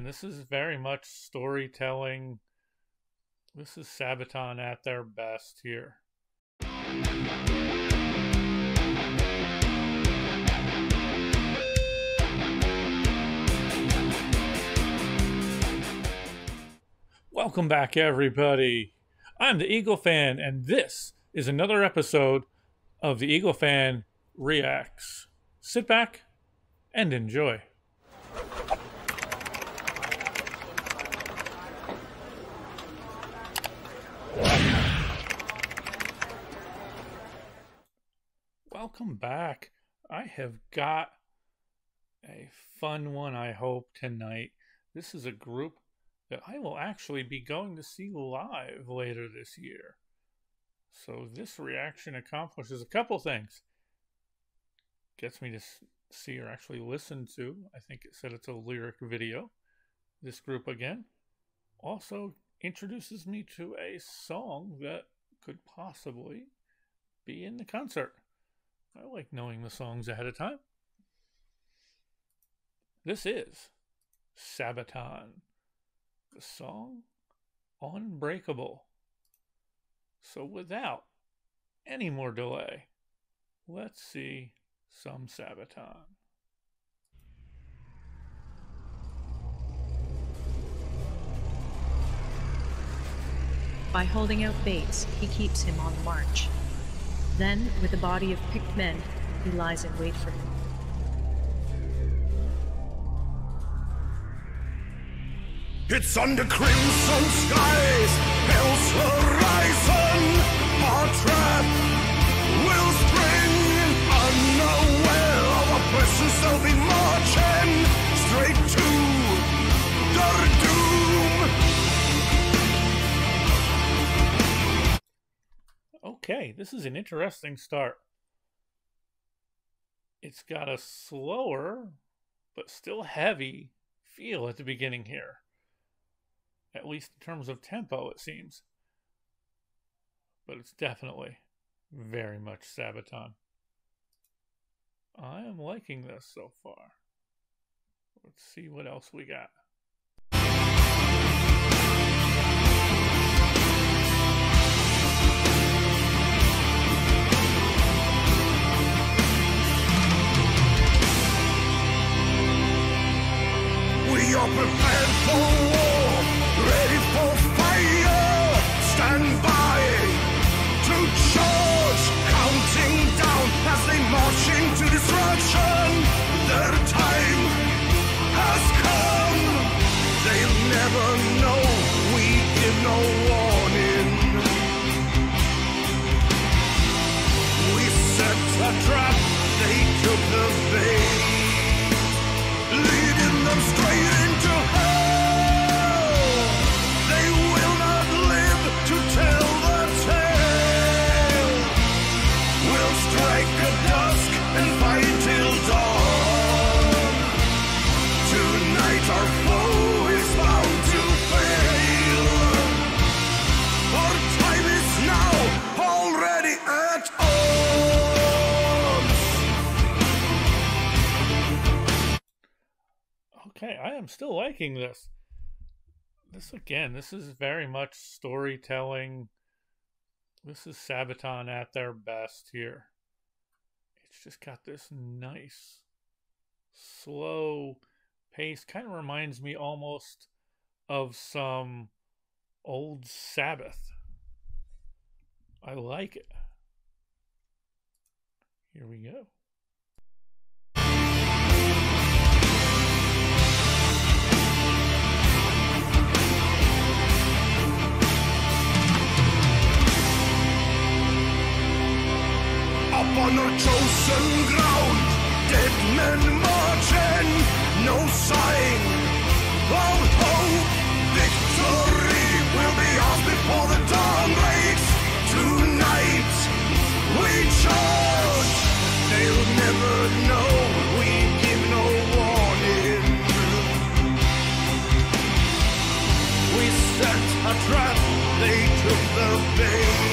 This is very much storytelling. This is Sabaton at their best here. Welcome back, everybody. I'm the EagleFan, and this is another episode of the EagleFan Reacts. Sit back and enjoy. Welcome back. I have got a fun one, I hope, tonight. This is a group that I will actually be going to see live later this year. So this reaction accomplishes a couple things. Gets me to see or actually listen to, I think it said it's a lyric video, this group again. Also introduces me to a song that could possibly be in the concert. I like knowing the songs ahead of time. This is Sabaton. The song Unbreakable. So without any more delay, let's see some Sabaton. By holding out baits, he keeps him on the march. Then, with a body of picked men, he lies in wait for him. It's under crimson skies, hell's horizon. Our trap will spring, unaware of our presence. They'll be marching straight to their doom. Okay, this is an interesting start. It's got a slower, but still heavy feel at the beginning here. At least in terms of tempo, it seems. But it's definitely very much Sabaton. I am liking this so far. Let's see what else we got. We are prepared for war. Ready for fire, stand by to charge, counting down as they march into destruction. Their time has come, they'll never know we give no warning. We set a trap, they took the bait, leading them straight into hell. Okay, I am still liking this. This is very much storytelling. This is Sabaton at their best here. It's just got this nice, slow pace. Kind of reminds me almost of some old Sabbath. I like it. Here we go. On our chosen ground, dead men marching, no sign of hope. Victory will be ours before the dawn breaks. Tonight we charge, they'll never know we give no warning. We set a trap, they took the bait.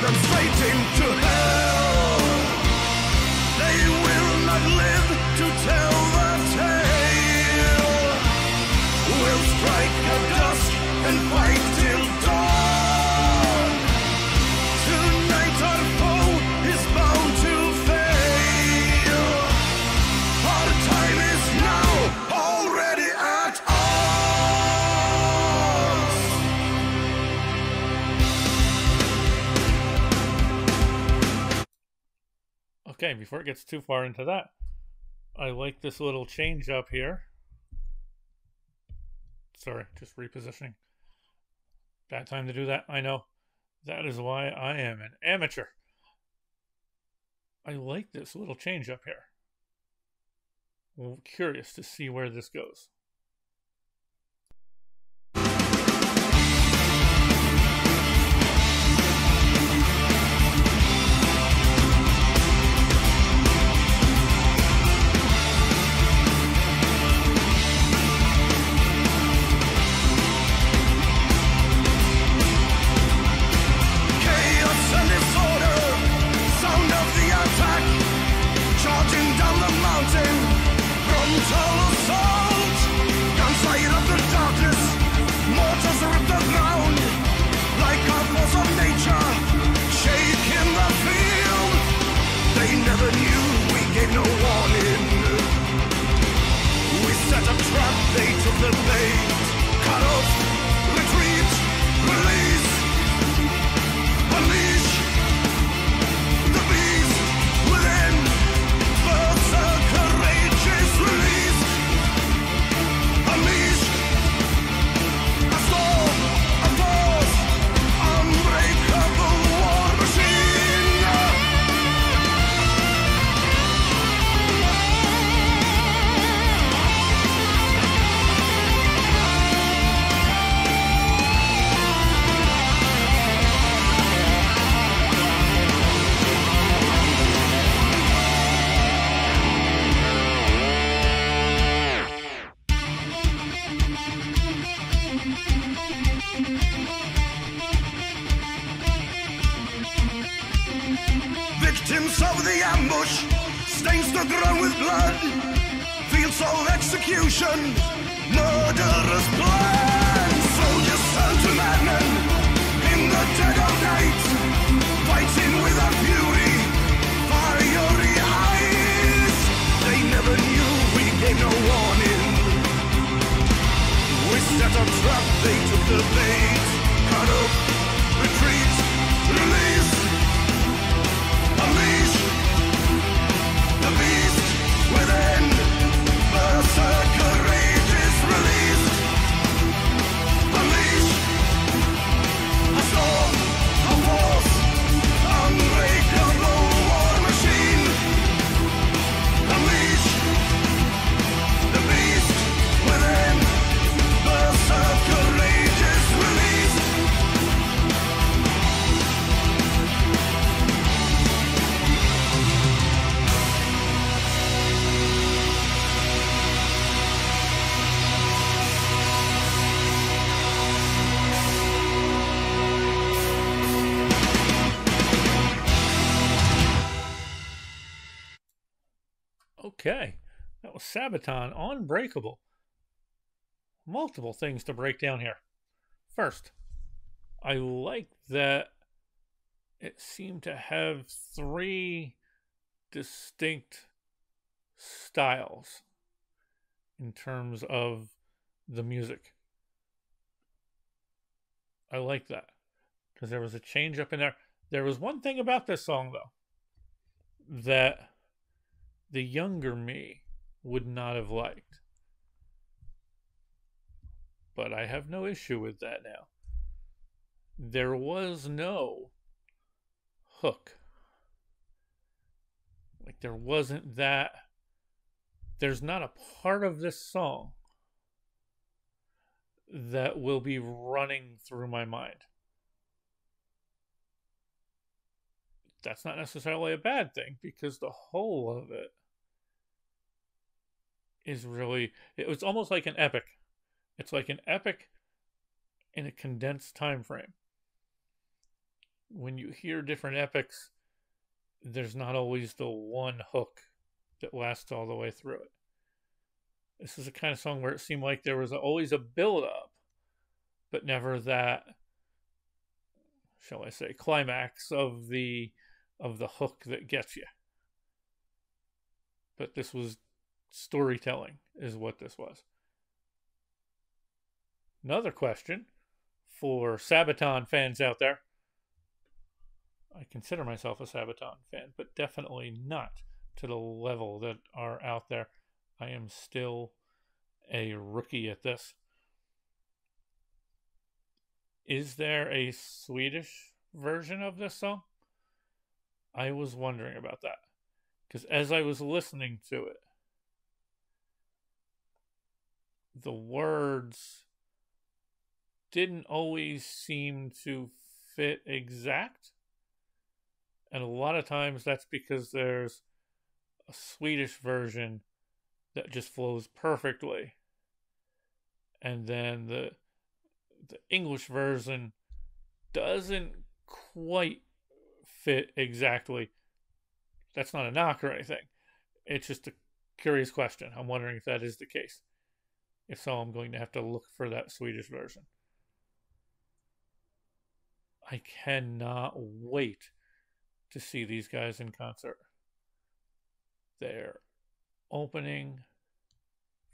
I'm straight into hell. They will not live to tell the tale. Okay, before it gets too far into that, I like this little change up here. Sorry, just repositioning. Bad time to do that, I know. That is why I am an amateur. I like this little change up here. I'm curious to see where this goes. Victims of the ambush, stains the ground with blood, fields of execution, murderous plan. Soldiers turn to madmen in the dead of night, fighting with a fury, fiery eyes. They never knew we gave no warning. We set a trap, they took the bait, cut up, retreat, release. Unleash the beast within, berserker rage is released. Unleash a storm, a force, unbreakable war machine. Unleash the beast within, berserker rage is released. Okay, that was Sabaton, Unbreakable. Multiple things to break down here. First, I like that it seemed to have three distinct styles in terms of the music. I like that because there was a change up in there. There was one thing about this song, though, that the younger me would not have liked. But I have no issue with that now. There was no hook. Like, there wasn't that. There's not a part of this song that will be running through my mind. That's not necessarily a bad thing, because the whole of it is really, it was almost like an epic. It's like an epic in a condensed time frame. When you hear different epics, there's not always the one hook that lasts all the way through it. This is the kind of song where it seemed like there was always a build-up, but never that, shall I say, climax of the hook that gets you. But this was storytelling, is what this was. Another question for Sabaton fans out there. I consider myself a Sabaton fan, but definitely not to the level that are out there. I am still a rookie at this. Is there a Swedish version of this song? I was wondering about that, because as I was listening to it, the words didn't always seem to fit exact. And a lot of times that's because there's a Swedish version that just flows perfectly. And then the English version doesn't quite fit exactly. That's not a knock or anything. It's just a curious question. I'm wondering if that is the case. If so, I'm going to have to look for that Swedish version. I cannot wait to see these guys in concert. They're opening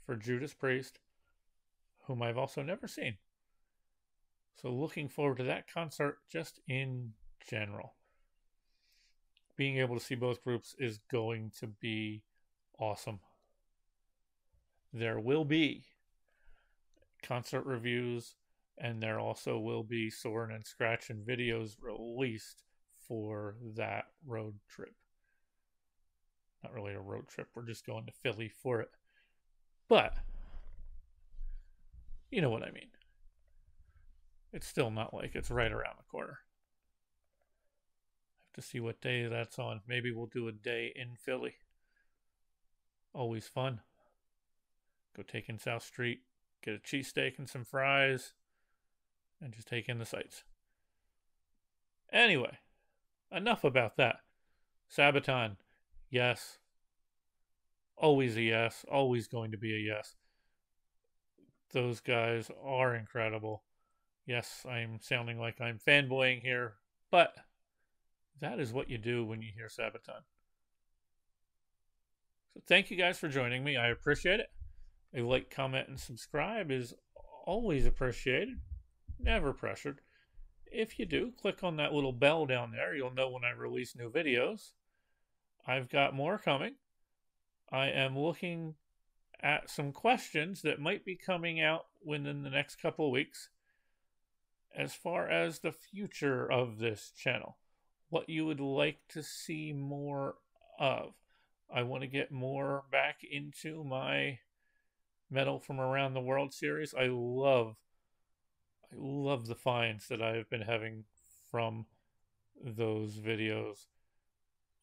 for Judas Priest, whom I've also never seen. So looking forward to that concert just in general. Being able to see both groups is going to be awesome. There will be concert reviews, and there also will be Soarin' and Scratchin' videos released for that road trip. Not really a road trip, we're just going to Philly for it. But, you know what I mean. It's still not like it's right around the corner. Have to see what day that's on. Maybe we'll do a day in Philly. Always fun. Go take in South Street, get a cheesesteak and some fries, and just take in the sights. Anyway, enough about that. Sabaton, yes. Always a yes, always going to be a yes. Those guys are incredible. Yes, I'm sounding like I'm fanboying here, but that is what you do when you hear Sabaton. So thank you guys for joining me. I appreciate it. A like, comment, and subscribe is always appreciated. Never pressured. If you do, click on that little bell down there. You'll know when I release new videos. I've got more coming. I am looking at some questions that might be coming out within the next couple of weeks as far as the future of this channel. What you would like to see more of. I want to get more back into my Metal from Around the World series. I love the finds that I've been having from those videos.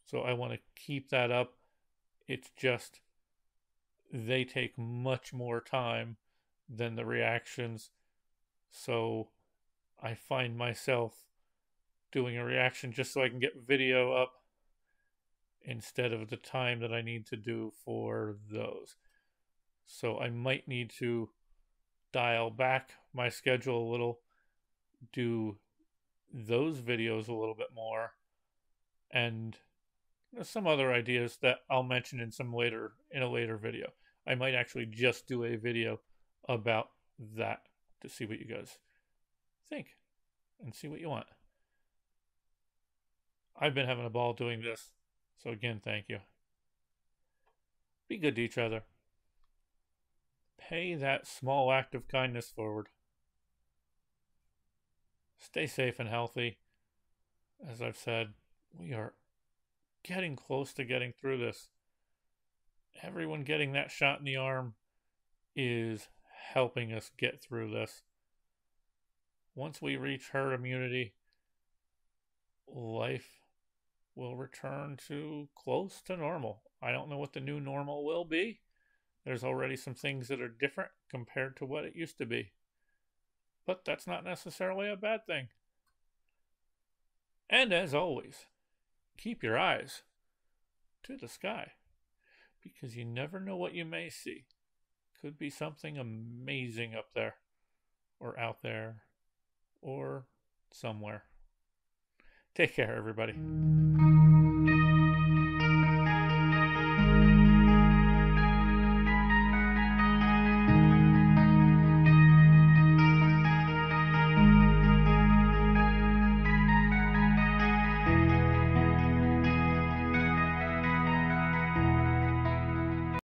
So I want to keep that up. It's just they take much more time than the reactions. So I find myself doing a reaction just so I can get video up instead of the time that I need to do for those. So I might need to dial back my schedule a little, do those videos a little bit more, and some other ideas that I'll mention in a later video. I might actually just do a video about that to see what you guys think and see what you want. I've been having a ball doing this, so again, thank you. Be good to each other. Pay that small act of kindness forward. Stay safe and healthy. As I've said, we are getting close to getting through this. Everyone getting that shot in the arm is helping us get through this. Once we reach herd immunity, life will return to close to normal. I don't know what the new normal will be. There's already some things that are different compared to what it used to be. But that's not necessarily a bad thing. And as always, keep your eyes to the sky, because you never know what you may see. Could be something amazing up there, or out there, or somewhere. Take care, everybody.